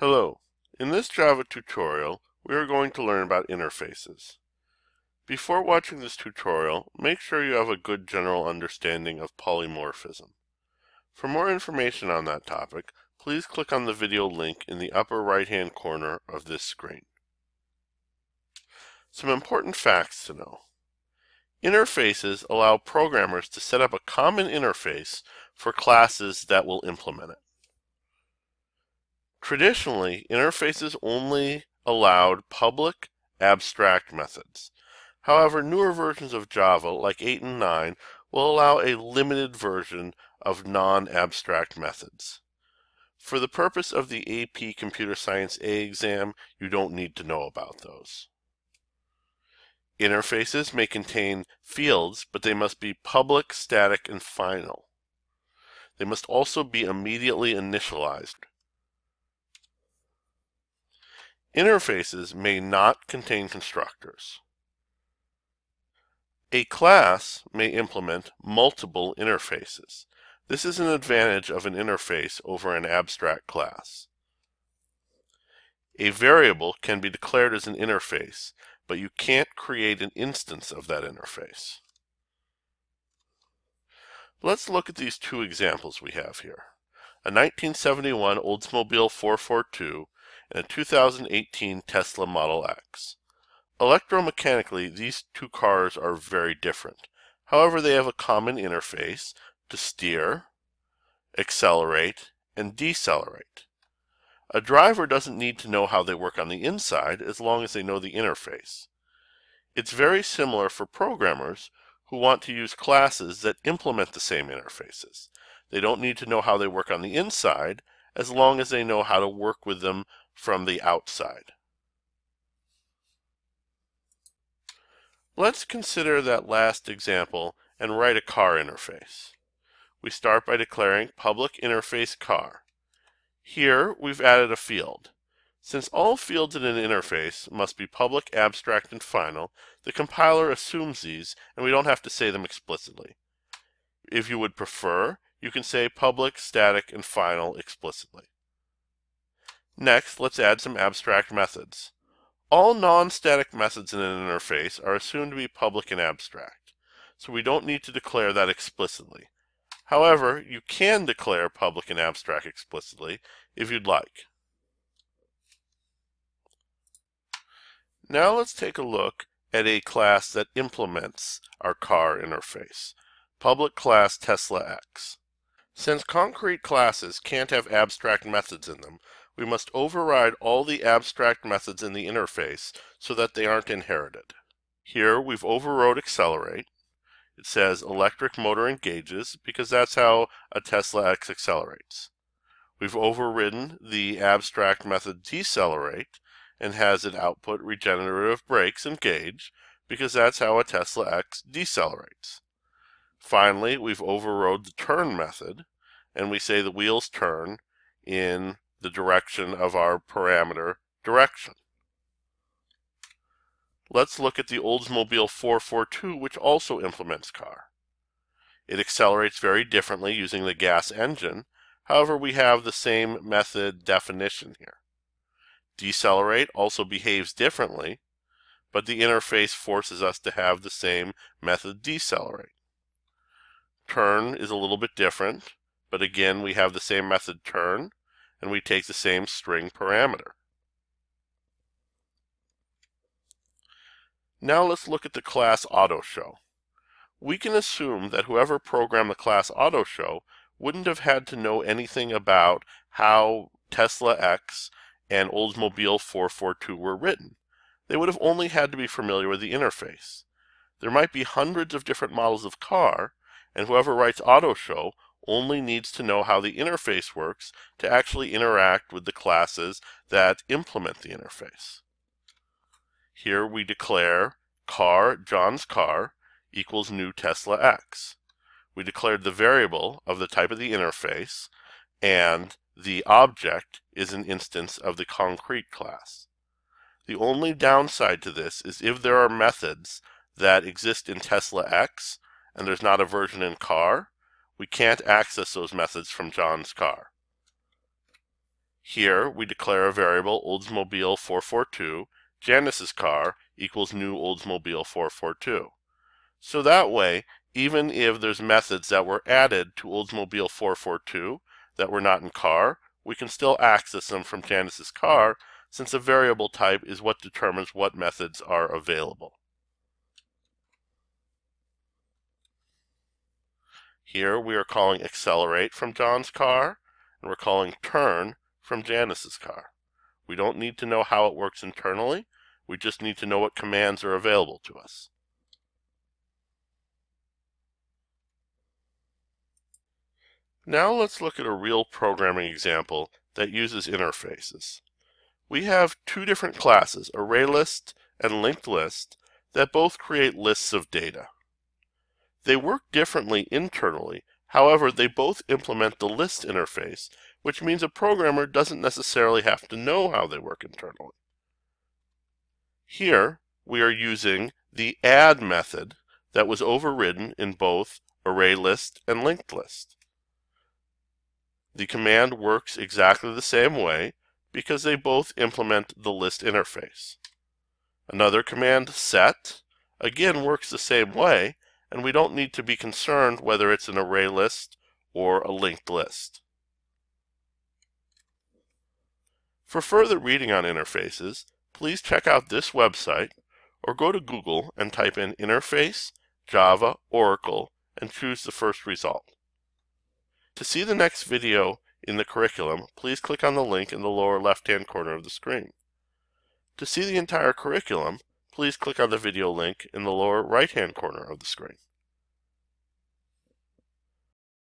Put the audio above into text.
Hello. In this Java tutorial, we are going to learn about interfaces. Before watching this tutorial, make sure you have a good general understanding of polymorphism. For more information on that topic, please click on the video link in the upper right-hand corner of this screen. Some important facts to know. Interfaces allow programmers to set up a common interface for classes that will implement it. Traditionally, interfaces only allowed public, abstract methods. However, newer versions of Java, like 8 and 9, will allow a limited version of non-abstract methods. For the purpose of the AP Computer Science A exam, you don't need to know about those. Interfaces may contain fields, but they must be public, static, and final. They must also be immediately initialized. Interfaces may not contain constructors. A class may implement multiple interfaces. This is an advantage of an interface over an abstract class. A variable can be declared as an interface, but you can't create an instance of that interface. Let's look at these two examples we have here. A 1971 Oldsmobile 442 and a 2018 Tesla Model X. Electromechanically, these two cars are very different. However, they have a common interface to steer, accelerate, and decelerate. A driver doesn't need to know how they work on the inside as long as they know the interface. It's very similar for programmers who want to use classes that implement the same interfaces. They don't need to know how they work on the inside as long as they know how to work with them from the outside. Let's consider that last example and write a car interface. We start by declaring public interface car. Here we've added a field. Since all fields in an interface must be public, abstract, and final, the compiler assumes these and we don't have to say them explicitly. If you would prefer, you can say public, static, and final explicitly. Next, let's add some abstract methods. All non-static methods in an interface are assumed to be public and abstract, so we don't need to declare that explicitly. However, you can declare public and abstract explicitly if you'd like. Now let's take a look at a class that implements our car interface, public class Tesla X. Since concrete classes can't have abstract methods in them, we must override all the abstract methods in the interface so that they aren't inherited. Here we've overrode accelerate. It says electric motor engages because that's how a Tesla X accelerates. We've overridden the abstract method decelerate and has it output regenerative brakes engage because that's how a Tesla X decelerates. Finally, we've overrode the turn method and we say the wheels turn in the direction of our parameter direction. Let's look at the Oldsmobile 442, which also implements car. It accelerates very differently using the gas engine. However, we have the same method definition here. Decelerate also behaves differently, but the interface forces us to have the same method decelerate. Turn is a little bit different, but again we have the same method turn, and we take the same string parameter. Now let's look at the class AutoShow. We can assume that whoever programmed the class AutoShow wouldn't have had to know anything about how Tesla X and Oldsmobile 442 were written. They would have only had to be familiar with the interface. There might be hundreds of different models of car, and whoever writes AutoShow only needs to know how the interface works to actually interact with the classes that implement the interface. Here we declare car, John's car, equals new Tesla X. We declared the variable of the type of the interface, and the object is an instance of the concrete class. The only downside to this is if there are methods that exist in Tesla X and there's not a version in car, we can't access those methods from John's car. Here, we declare a variable Oldsmobile 442, Janice's car, equals new Oldsmobile 442. So that way, even if there's methods that were added to Oldsmobile 442 that were not in car, we can still access them from Janice's car, since a variable type is what determines what methods are available. Here we are calling accelerate from John's car, and we're calling turn from Janice's car. We don't need to know how it works internally, we just need to know what commands are available to us. Now let's look at a real programming example that uses interfaces. We have two different classes, ArrayList and LinkedList, that both create lists of data. They work differently internally, however, they both implement the list interface, which means a programmer doesn't necessarily have to know how they work internally. Here, we are using the add method that was overridden in both ArrayList and LinkedList. The command works exactly the same way because they both implement the list interface. Another command, set, again works the same way, and we don't need to be concerned whether it's an array list or a linked list. For further reading on interfaces, please check out this website or go to Google and type in Interface, Java, Oracle, and choose the first result. To see the next video in the curriculum, please click on the link in the lower left-hand corner of the screen. To see the entire curriculum, please click on the video link in the lower right-hand corner of the screen.